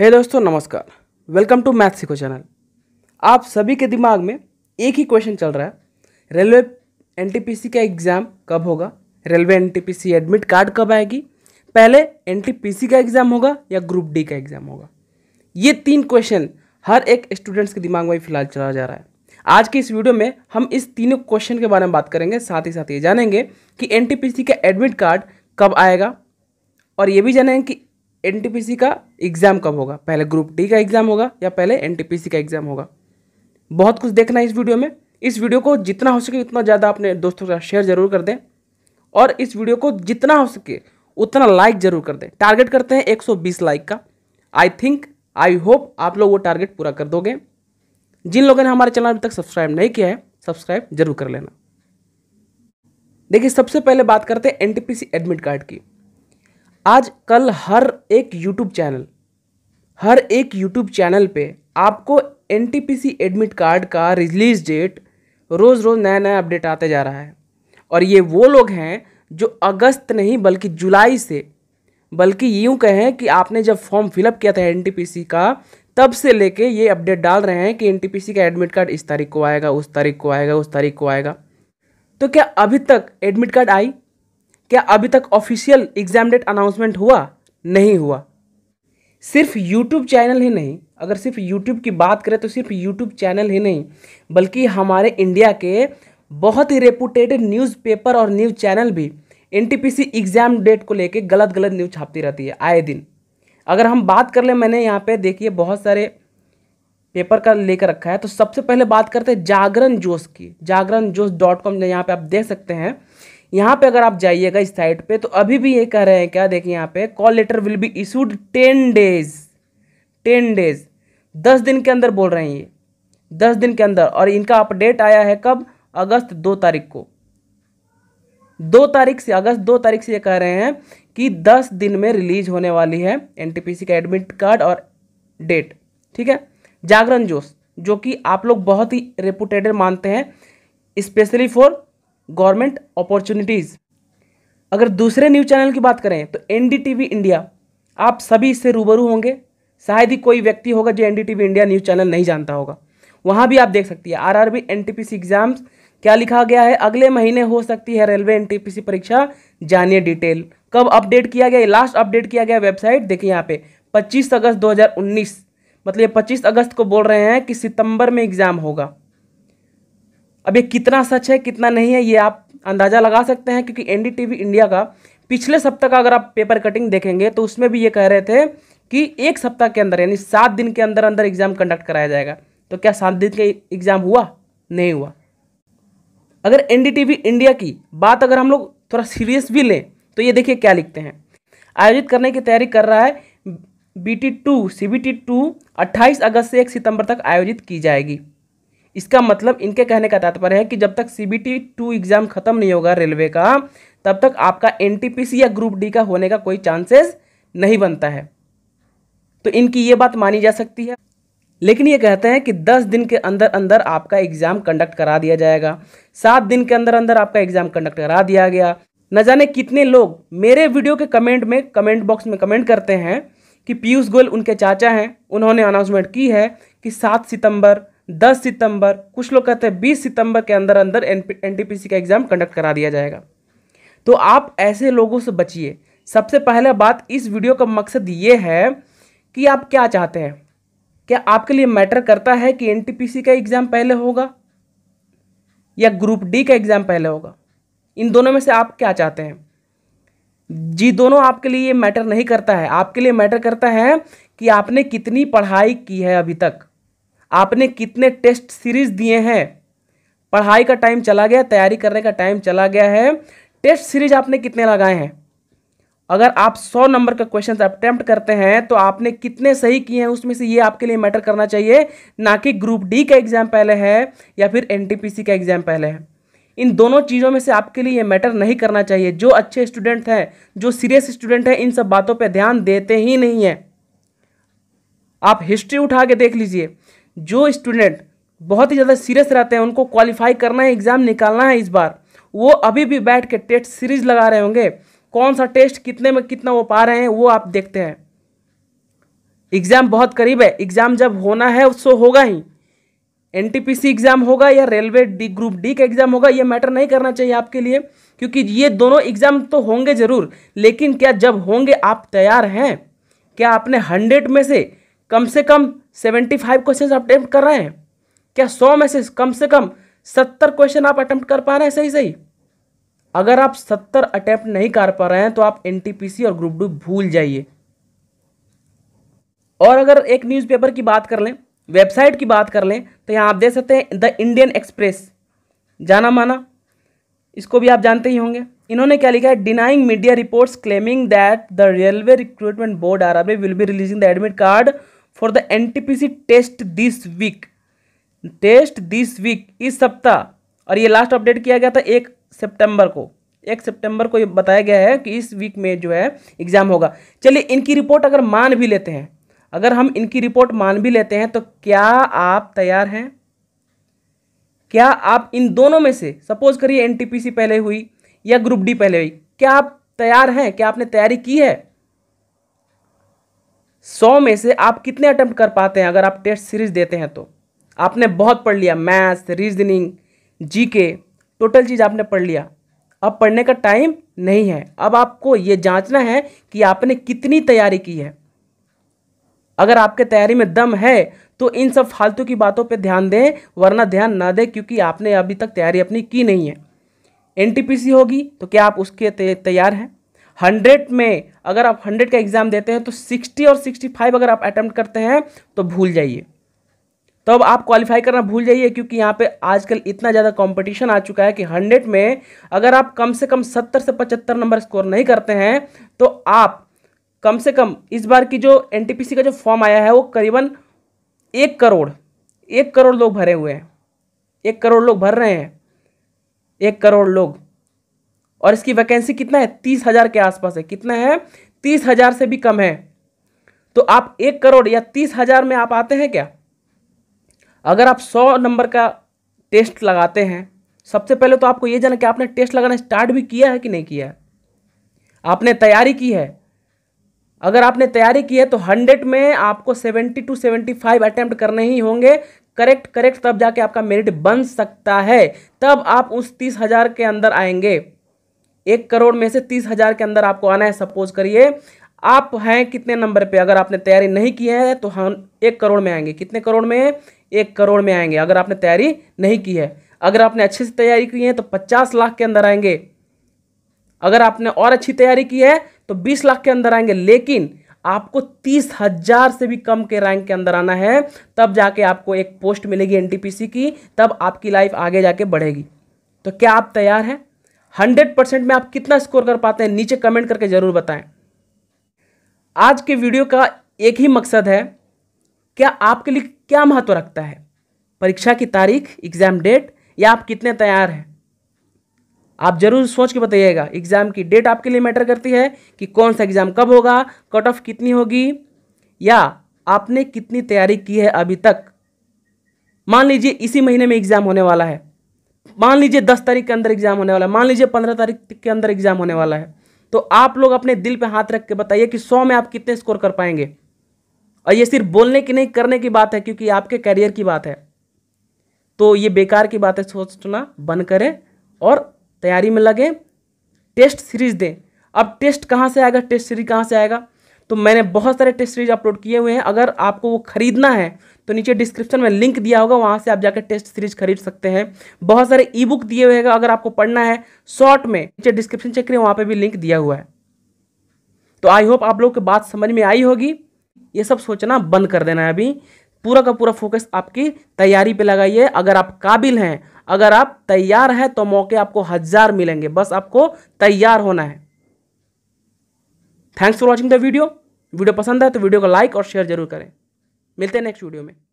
हे दोस्तों नमस्कार, welcome to math सीखो चैनल। आप सभी के दिमाग में एक ही क्वेश्चन चल रहा है, रेलवे एनटीपीसी का एग्ज़ाम कब होगा, रेलवे एनटीपीसी एडमिट कार्ड कब आएगी, पहले एनटीपीसी का एग्ज़ाम होगा या ग्रुप डी का एग्ज़ाम होगा। ये तीन क्वेश्चन हर एक स्टूडेंट्स के दिमाग में फिलहाल चला जा रहा है। आज के इस वीडियो में हम इस तीनों क्वेश्चन के बारे में बात करेंगे, साथ ही ये जानेंगे कि एनटीपीसी का एडमिट कार्ड कब आएगा और ये भी जानेंगे कि एनटीपीसी का एग्ज़ाम कब होगा, पहले ग्रुप डी का एग्ज़ाम होगा या पहले एनटीपीसी का एग्ज़ाम होगा। बहुत कुछ देखना है इस वीडियो में। इस वीडियो को जितना हो सके उतना ज़्यादा अपने दोस्तों के साथ शेयर जरूर कर दें और इस वीडियो को जितना हो सके उतना लाइक ज़रूर कर दें। टारगेट करते हैं 120 लाइक का। आई होप आप लोग वो टारगेट पूरा कर दोगे। जिन लोगों ने हमारे चैनल अभी तक सब्सक्राइब नहीं किया है, सब्सक्राइब जरूर कर लेना। देखिए, सबसे पहले बात करते हैं एनटीपीसी एडमिट कार्ड की। आज कल हर एक यूट्यूब चैनल पे आपको एनटीपीसी एडमिट कार्ड का रिलीज डेट रोज़ नया अपडेट आते जा रहा है। और ये वो लोग हैं जो अगस्त नहीं बल्कि जुलाई से, बल्कि यूँ कहें कि आपने जब फॉर्म फिलअप किया था एनटीपीसी का, तब से लेके ये अपडेट डाल रहे हैं कि एनटीपीसी का एडमिट कार्ड इस तारीख को आएगा, उस तारीख को आएगा, उस तारीख को आएगा। तो क्या अभी तक एडमिट कार्ड आई? क्या अभी तक ऑफिशियल एग्ज़ाम डेट अनाउंसमेंट हुआ? नहीं हुआ। सिर्फ यूट्यूब चैनल ही नहीं, अगर सिर्फ यूट्यूब की बात करें तो सिर्फ यूट्यूब चैनल ही नहीं बल्कि हमारे इंडिया के बहुत ही रेपुटेटेड न्यूज़पेपर और न्यूज़ चैनल भी एनटीपीसी एग्ज़ाम डेट को लेके गलत न्यूज़ छापती रहती है आए दिन। अगर हम बात कर ले, मैंने यहाँ पे देखिए बहुत सारे पेपर का लेकर रखा है। तो सबसे पहले बात करते हैं जागरण जोश की। जागरणजोश.com यहाँ पे आप देख सकते हैं। यहाँ पे अगर आप जाइएगा इस साइट पे तो अभी भी ये कह रहे हैं, क्या देखिए यहाँ पे, call letter will be issued 10 days, 10 दिन के अंदर बोल रहे हैं ये, 10 दिन के अंदर। और इनका अपडेट आया है कब? अगस्त 2 तारीख को। 2 तारीख से, अगस्त 2 तारीख से ये कह रहे हैं कि 10 दिन में रिलीज होने वाली है एनटीपीसी का एडमिट कार्ड और डेट। ठीक है, जागरण जोश, जो कि आप लोग बहुत ही रेपुटेटेड मानते हैं स्पेशली फॉर गवर्नमेंट अपॉर्चुनिटीज़। अगर दूसरे न्यूज़ चैनल की बात करें तो एनडीटीवी इंडिया, आप सभी इससे रूबरू होंगे, शायद ही कोई व्यक्ति होगा जो एनडीटीवी इंडिया न्यूज़ चैनल नहीं जानता होगा। वहाँ भी आप देख सकती है RRB एनटीपीसी एग्जाम्स, क्या लिखा गया है, अगले महीने हो सकती है रेलवे एनटीपीसी परीक्षा, जानिए डिटेल। कब अपडेट किया गया, लास्ट अपडेट किया गया वेबसाइट देखिए यहाँ पे 25 अगस्त 2019, मतलब ये 25 अगस्त को बोल रहे हैं कि सितंबर में एग्ज़ाम होगा। अब ये कितना सच है कितना नहीं है ये आप अंदाज़ा लगा सकते हैं, क्योंकि एनडीटीवी इंडिया का पिछले सप्ताह का अगर आप पेपर कटिंग देखेंगे तो उसमें भी ये कह रहे थे कि 1 सप्ताह के अंदर यानी 7 दिन के अंदर एग्ज़ाम कंडक्ट कराया जाएगा। तो क्या 7 दिन का एग्ज़ाम हुआ? नहीं हुआ। अगर एनडीटीवी इंडिया की बात अगर हम लोग थोड़ा सीरियस भी लें तो ये देखिए क्या लिखते हैं, आयोजित करने की तैयारी कर रहा है CBT 2 28 अगस्त से 1 सितंबर तक आयोजित की जाएगी। इसका मतलब इनके कहने का तात्पर्य है कि जब तक CBT 2 एग्ज़ाम ख़त्म नहीं होगा रेलवे का, तब तक आपका एनटीपीसी या ग्रुप डी का होने का कोई चांसेस नहीं बनता है। तो इनकी ये बात मानी जा सकती है। लेकिन ये कहते हैं कि 10 दिन के अंदर आपका एग्ज़ाम कंडक्ट करा दिया जाएगा, 7 दिन के अंदर आपका एग्ज़ाम कंडक्ट करा दिया गया। न जाने कितने लोग मेरे वीडियो के कमेंट बॉक्स में कमेंट करते हैं कि पीयूष गोयल उनके चाचा हैं, उन्होंने अनाउंसमेंट की है कि 7 सितंबर, 10 सितंबर, कुछ लोग कहते हैं 20 सितंबर के अंदर एनटीपीसी का एग्ज़ाम कंडक्ट करा दिया जाएगा। तो आप ऐसे लोगों से बचिए। सबसे पहला बात, इस वीडियो का मकसद ये है कि आप क्या चाहते हैं। क्या आपके लिए मैटर करता है कि एनटीपीसी का एग्ज़ाम पहले होगा या ग्रुप डी का एग्ज़ाम पहले होगा? इन दोनों में से आप क्या चाहते हैं? जी, दोनों आपके लिए मैटर नहीं करता है। आपके लिए मैटर करता है कि आपने कितनी पढ़ाई की है अभी तक, आपने कितने टेस्ट सीरीज़ दिए हैं, पढ़ाई का टाइम चला गया, तैयारी करने का टाइम चला गया है, टेस्ट सीरीज आपने कितने लगाए हैं। अगर आप 100 नंबर का क्वेश्चन अटेम्प्ट करते हैं तो आपने कितने सही किए हैं, उसमें से ये आपके लिए मैटर करना चाहिए, ना कि ग्रुप डी का एग्ज़ाम पहले है या फिर एनटीपीसी का एग्ज़ाम पहले है। इन दोनों चीज़ों में से आपके लिए ये मैटर नहीं करना चाहिए। जो अच्छे स्टूडेंट हैं, जो सीरियस स्टूडेंट हैं, इन सब बातों पर ध्यान देते ही नहीं हैं। आप हिस्ट्री उठा के देख लीजिए, जो स्टूडेंट बहुत ही ज़्यादा सीरियस रहते हैं, उनको क्वालिफाई करना है, एग्ज़ाम निकालना है इस बार, वो अभी भी बैठ के टेस्ट सीरीज लगा रहे होंगे। कौन सा टेस्ट कितने में कितना वो पा रहे हैं वो आप देखते हैं। एग्जाम बहुत करीब है, एग्जाम जब होना है सो होगा ही। एनटीपीसी एग्जाम होगा या रेलवे डी ग्रुप डी का एग्जाम होगा, ये मैटर नहीं करना चाहिए आपके लिए, क्योंकि ये दोनों एग्जाम तो होंगे जरूर, लेकिन क्या जब होंगे आप तैयार हैं? क्या आपने 100 में से कम 75 क्वेश्चन अटेम्प्ट कर रहे हैं? क्या 100 में से कम 70 क्वेश्चन आप अटेम्प्ट कर पा रहे हैं सही सही? अगर आप 70 अटेम्प्ट नहीं कर पा रहे हैं तो आप एनटीपीसी और ग्रुप डी भूल जाइए। और अगर एक न्यूज़पेपर की बात कर लें, वेबसाइट की बात कर लें, तो यहाँ आप देख सकते हैं द इंडियन एक्सप्रेस, जाना माना, इसको भी आप जानते ही होंगे। इन्होंने क्या लिखा है, denying media reports claiming that the railway recruitment board RRB will be releasing the admit card for the NTPC test this week, test this week, इस सप्ताह। और ये लास्ट अपडेट किया गया था 1 सितंबर को, 1 सितंबर को ये बताया गया है कि इस वीक में जो है एग्जाम होगा। चलिए इनकी रिपोर्ट अगर मान भी लेते हैं, अगर हम इनकी रिपोर्ट मान भी लेते हैं, तो क्या आप तैयार हैं? क्या आप इन दोनों में से, सपोज करिए एनटीपीसी पहले हुई या ग्रुप डी पहले हुई, क्या आप तैयार हैं? क्या आपने तैयारी की है? 100 में से आप कितने अटेम्प्ट कर पाते हैं? अगर आप टेस्ट सीरीज देते हैं तो आपने बहुत पढ़ लिया, मैथ्स, रीजनिंग, जीके, टोटल चीज़ आपने पढ़ लिया। अब पढ़ने का टाइम नहीं है, अब आपको ये जांचना है कि आपने कितनी तैयारी की है। अगर आपके तैयारी में दम है तो इन सब फालतू की बातों पे ध्यान दें, वरना ध्यान ना दें, क्योंकि आपने अभी तक तैयारी अपनी की नहीं है। एनटीपीसी होगी तो क्या आप उसके तैयार हैं? 100 में अगर आप 100 का एग्ज़ाम देते हैं तो 60 और 65 अगर आप अटैम्प्ट करते हैं तो भूल जाइए, तब आप क्वालिफाई करना भूल जाइए, क्योंकि यहाँ पे आजकल इतना ज़्यादा कंपटीशन आ चुका है कि 100 में अगर आप कम से कम 70 से 75 नंबर स्कोर नहीं करते हैं तो आप कम से कम, इस बार की जो एनटीपीसी का जो फॉर्म आया है वो करीबन 1 करोड़ लोग भरे हुए हैं, 1 करोड़ लोग भर रहे हैं, 1 करोड़ लोग। और इसकी वैकेंसी कितना है, 30,000 के आसपास है, कितना है, 30,000 से भी कम है। तो आप 1 करोड़ या 30,000 में आप आते हैं क्या? अगर आप 100 नंबर का टेस्ट लगाते हैं, सबसे पहले तो आपको ये जानना कि आपने टेस्ट लगाना स्टार्ट भी किया है कि नहीं किया है, आपने तैयारी की है। अगर आपने तैयारी की है तो 100 में आपको 70 टू 75 अटैम्प्ट करने ही होंगे, करेक्ट करेक्ट, तब जाके आपका मेरिट बन सकता है, तब आप उस 30,000 के अंदर आएंगे। 1 करोड़ में से 30,000 के अंदर आपको आना है। सपोज करिए आप हैं कितने नंबर पे, अगर आपने तैयारी नहीं की है तो हम 1 करोड़ में आएंगे। कितने करोड़ में? 1 करोड़ में आएंगे अगर आपने तैयारी नहीं की है। अगर आपने अच्छे से तैयारी की है तो 50 लाख के अंदर आएंगे। अगर आपने और अच्छी तैयारी की है तो 20 लाख के अंदर आएंगे। लेकिन आपको 30,000 से भी कम के रैंक के अंदर आना है, तब जाके आपको एक पोस्ट मिलेगी एनटीपीसी की, तब आपकी लाइफ आगे जाके बढ़ेगी। तो क्या आप तैयार हैं? 100% में आप कितना स्कोर कर पाते हैं, नीचे कमेंट करके ज़रूर बताएं। आज के वीडियो का एक ही मकसद है, क्या आपके लिए क्या महत्व रखता है, परीक्षा की तारीख, एग्ज़ाम डेट, या आप कितने तैयार हैं? आप जरूर सोच के बताइएगा। एग्ज़ाम की डेट आपके लिए मैटर करती है कि कौन सा एग्ज़ाम कब होगा, कट ऑफ कितनी होगी, या आपने कितनी तैयारी की है अभी तक। मान लीजिए इसी महीने में एग्ज़ाम होने वाला है, मान लीजिए 10 तारीख के अंदर एग्ज़ाम होने वाला है, मान लीजिए 15 तारीख के अंदर एग्ज़ाम होने वाला है। तो आप लोग अपने दिल पे हाथ रख के बताइए कि 100 में आप कितने स्कोर कर पाएंगे। और ये सिर्फ बोलने की नहीं, करने की बात है, क्योंकि आपके कैरियर की बात है। तो ये बेकार की बातें सोचना बंद करें और तैयारी में लगे, टेस्ट सीरीज दें। अब टेस्ट कहाँ से आएगा, टेस्ट सीरीज कहाँ से आएगा? तो मैंने बहुत सारे टेस्ट सीरीज अपलोड किए हुए हैं, अगर आपको वो खरीदना है तो नीचे डिस्क्रिप्शन में लिंक दिया होगा, वहाँ से आप जाकर टेस्ट सीरीज खरीद सकते हैं। बहुत सारे ई बुक दिए हुए हैं, अगर आपको पढ़ना है शॉर्ट में, नीचे डिस्क्रिप्शन चेक करें, वहाँ पर भी लिंक दिया हुआ है। तो आई होप आप लोग को बात समझ में आई होगी। ये सब सोचना बंद कर देना है, अभी पूरा का पूरा फोकस आपकी तैयारी पे लगाइए। अगर आप काबिल हैं, अगर आप तैयार हैं, तो मौके आपको 1000 मिलेंगे, बस आपको तैयार होना है। Thanks for watching the video. Video पसंद है तो वीडियो को लाइक और शेयर जरूर करें। मिलते हैं नेक्स्ट वीडियो में।